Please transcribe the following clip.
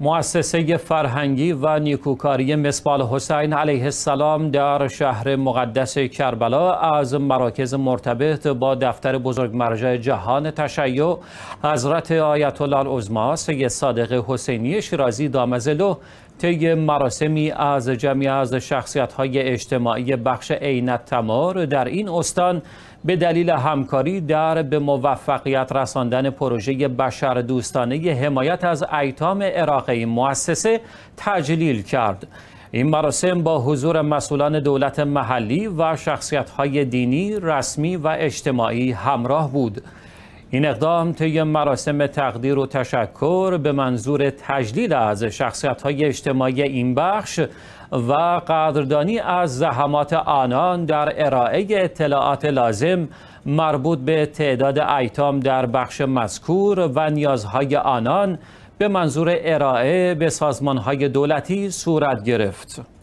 مؤسسه فرهنگی و نیکوکاری مسبال حسین علیه السلام در شهر مقدس کربلا از مراکز مرتبط با دفتر بزرگ مرجع جهان تشیع حضرت آیتولال ازماس صادق حسینی شیرازی دامزلو طی مراسمی از جمعی از شخصیت‌های اجتماعی بخش عین التمار در این استان به دلیل همکاری در به موفقیت رساندن پروژه بشردوستانه حمایت از ایتام عراقی مؤسسه تجلیل کرد. این مراسم با حضور مسئولان دولت محلی و شخصیت‌های دینی، رسمی و اجتماعی همراه بود. این اقدام طی مراسم تقدیر و تشکر به منظور تجلیل از شخصیت‌های اجتماعی این بخش و قدردانی از زحمات آنان در ارائه اطلاعات لازم مربوط به تعداد ایتام در بخش مذکور و نیازهای آنان به منظور ارائه به سازمان‌های دولتی صورت گرفت.